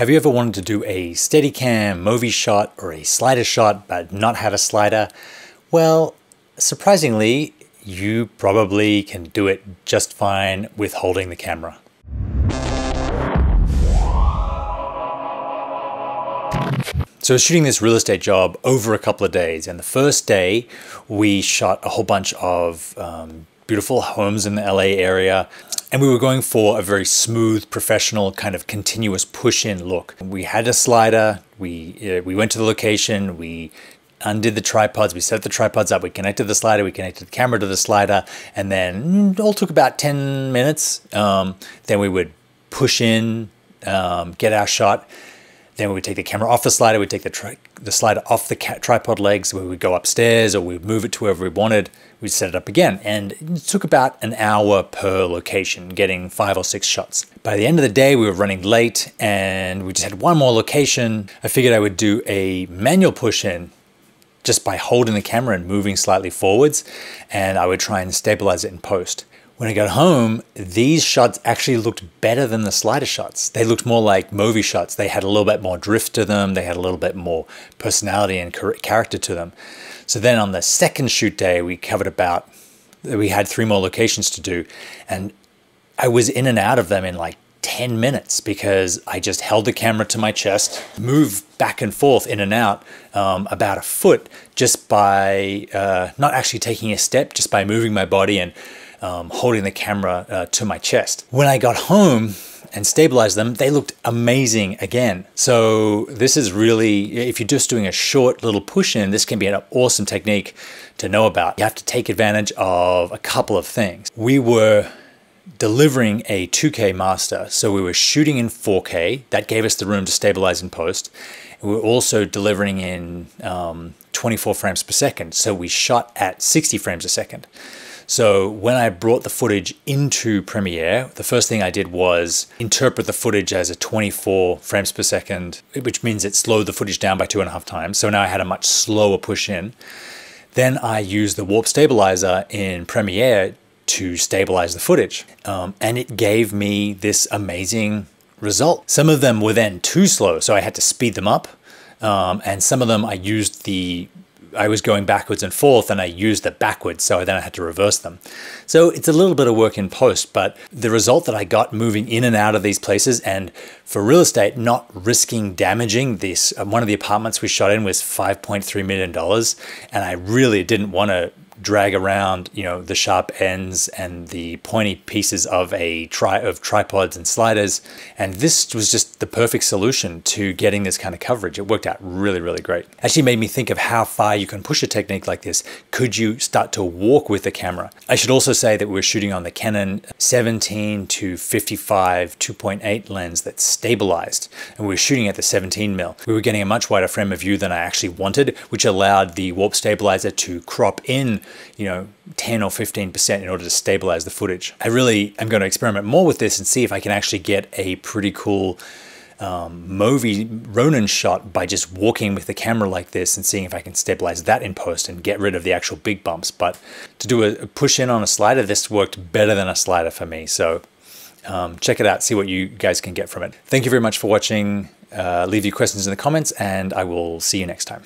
Have you ever wanted to do a Steadicam, Movi shot, or a slider shot, but not have a slider? Well, surprisingly, you probably can do it just fine with holding the camera. So I was shooting this real estate job over a couple of days, and the first day we shot a whole bunch of beautiful homes in the LA area. And we were going for a very smooth, professional, kind of continuous push-in look. We had a slider, we went to the location, we undid the tripods, we set the tripods up, we connected the slider, we connected the camera to the slider, and then it all took about 10 minutes. Then we would push in, get our shot. Then we would take the camera off the slider, we'd take the slider off the tripod legs, we would go upstairs or we'd move it to wherever we wanted, we'd set it up again. And it took about an hour per location, getting 5 or 6 shots. By the end of the day, we were running late and we just had one more location. I figured I would do a manual push-in just by holding the camera and moving slightly forwards, and I would try and stabilize it in post. When I got home, these shots actually looked better than the slider shots. They looked more like Movi shots. They had a little bit more drift to them. They had a little bit more personality and character to them. So then on the second shoot day, we had 3 more locations to do. And I was in and out of them in like 10 minutes because I just held the camera to my chest, moved back and forth in and out about a foot just by not actually taking a step, just by moving my body and holding the camera to my chest. When I got home and stabilized them, they looked amazing again. So this is really, if you're just doing a short little push-in, this can be an awesome technique to know about. You have to take advantage of a couple of things. We were delivering a 2K master, so we were shooting in 4K. That gave us the room to stabilize in post. We were also delivering in 24 frames per second, so we shot at 60 frames a second. So when I brought the footage into Premiere, the first thing I did was interpret the footage as a 24 frames per second, which means it slowed the footage down by 2.5 times. So now I had a much slower push in. Then I used the warp stabilizer in Premiere to stabilize the footage. And it gave me this amazing result. Some of them were then too slow, so I had to speed them up. And some of them I used I was going backwards and forth and I used the backwards, so then I had to reverse them. So it's a little bit of work in post, but the result that I got moving in and out of these places, and for real estate, not risking damaging this. One of the apartments we shot in was $5.3 million, and I really didn't want to drag around, you know, the sharp ends and the pointy pieces of tripods and sliders. And this was just the perfect solution to getting this kind of coverage. It worked out really, really great. Actually made me think of how far you can push a technique like this. Could you start to walk with the camera? I should also say that we're shooting on the Canon 17-55 2.8 lens that's stabilized. And we were shooting at the 17 mil. We were getting a much wider frame of view than I actually wanted, which allowed the warp stabilizer to crop in, you know, 10 or 15% in order to stabilize the footage. I really am going to experiment more with this and see if I can actually get a pretty cool Movi Ronin shot by just walking with the camera like this and seeing if I can stabilize that in post and get rid of the actual big bumps. But to do a push in on a slider, this worked better than a slider for me. So check it out, see what you guys can get from it. Thank you very much for watching. Leave your questions in the comments and I will see you next time.